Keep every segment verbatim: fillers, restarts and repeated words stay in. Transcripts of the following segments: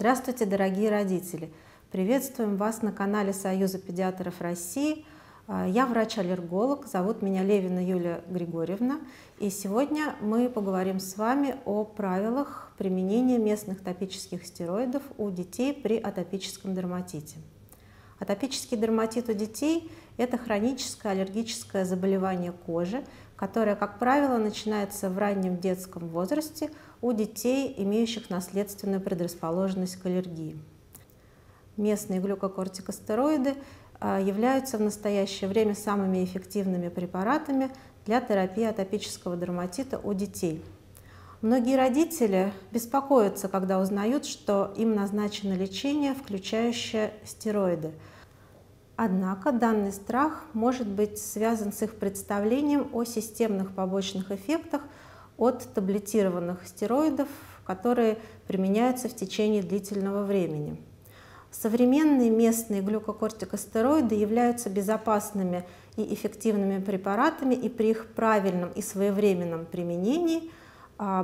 Здравствуйте, дорогие родители! Приветствуем вас на канале Союза педиатров России. Я врач-аллерголог, зовут меня Левина Юлия Григорьевна. И сегодня мы поговорим с вами о правилах применения местных топических стероидов у детей при атопическом дерматите. Атопический дерматит у детей – это хроническое аллергическое заболевание кожи, которая, как правило, начинается в раннем детском возрасте у детей, имеющих наследственную предрасположенность к аллергии. Местные глюкокортикостероиды являются в настоящее время самыми эффективными препаратами для терапии атопического дерматита у детей. Многие родители беспокоятся, когда узнают, что им назначено лечение, включающее стероиды. Однако данный страх может быть связан с их представлением о системных побочных эффектах от таблетированных стероидов, которые применяются в течение длительного времени. Современные местные глюкокортикостероиды являются безопасными и эффективными препаратами, и при их правильном и своевременном применении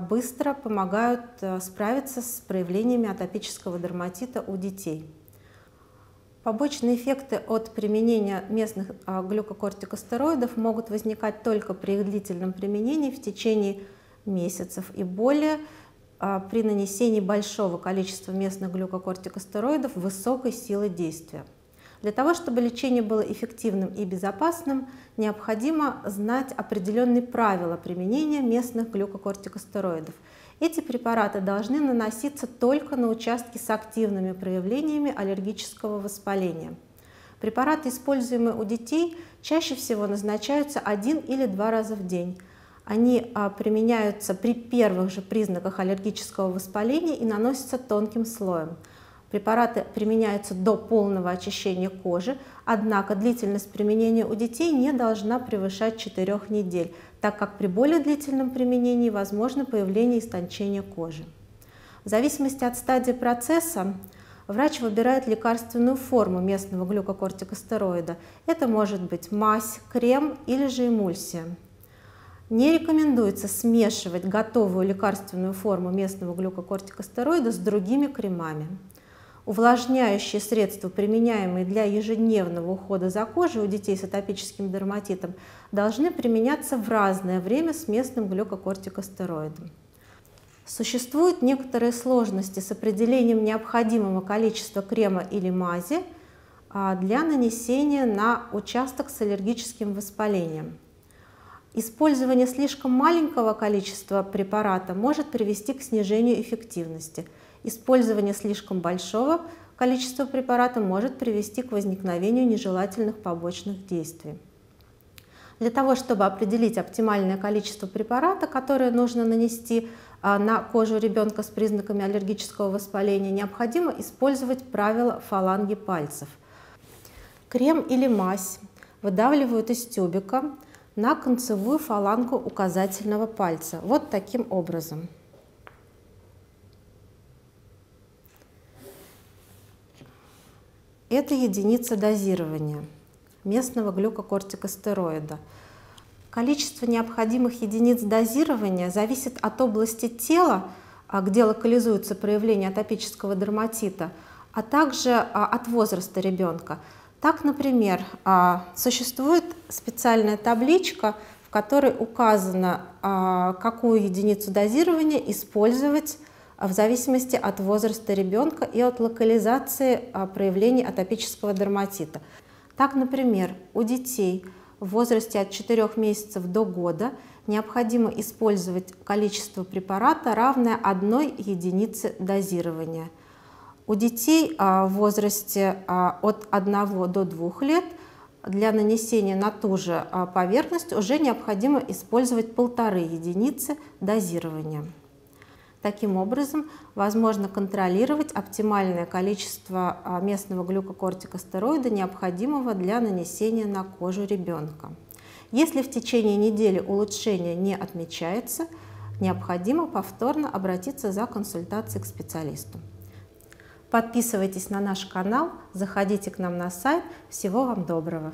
быстро помогают справиться с проявлениями атопического дерматита у детей. Побочные эффекты от применения местных глюкокортикостероидов могут возникать только при их длительном применении в течение месяцев и более при нанесении большого количества местных глюкокортикостероидов высокой силы действия. Для того, чтобы лечение было эффективным и безопасным, необходимо знать определенные правила применения местных глюкокортикостероидов. Эти препараты должны наноситься только на участки с активными проявлениями аллергического воспаления. Препараты, используемые у детей, чаще всего назначаются один или два раза в день. Они применяются при первых же признаках аллергического воспаления и наносятся тонким слоем. Препараты применяются до полного очищения кожи, однако длительность применения у детей не должна превышать четырёх недель, так как при более длительном применении возможно появление истончения кожи. В зависимости от стадии процесса врач выбирает лекарственную форму местного глюкокортикостероида. Это может быть мазь, крем или же эмульсия. Не рекомендуется смешивать готовую лекарственную форму местного глюкокортикостероида с другими кремами. Увлажняющие средства, применяемые для ежедневного ухода за кожей у детей с атопическим дерматитом, должны применяться в разное время с местным глюкокортикостероидом. Существуют некоторые сложности с определением необходимого количества крема или мази для нанесения на участок с аллергическим воспалением. Использование слишком маленького количества препарата может привести к снижению эффективности. Использование слишком большого количества препарата может привести к возникновению нежелательных побочных действий. Для того, чтобы определить оптимальное количество препарата, которое нужно нанести на кожу ребенка с признаками аллергического воспаления, необходимо использовать правило фаланги пальцев. Крем или мазь выдавливают из тюбика на концевую фалангу указательного пальца, вот таким образом. Это единица дозирования местного глюкокортикостероида. Количество необходимых единиц дозирования зависит от области тела, где локализуется проявление атопического дерматита, а также от возраста ребенка. Так, например, существует специальная табличка, в которой указано, какую единицу дозирования использовать в зависимости от возраста ребенка и от локализации проявлений атопического дерматита. Так, например, у детей в возрасте от четырёх месяцев до года необходимо использовать количество препарата, равное одной единице дозирования. У детей в возрасте от одного до двух лет для нанесения на ту же поверхность уже необходимо использовать полторы единицы дозирования. Таким образом, возможно контролировать оптимальное количество местного глюкокортикостероида, необходимого для нанесения на кожу ребенка. Если в течение недели улучшение не отмечается, необходимо повторно обратиться за консультацией к специалисту. Подписывайтесь на наш канал, заходите к нам на сайт. Всего вам доброго!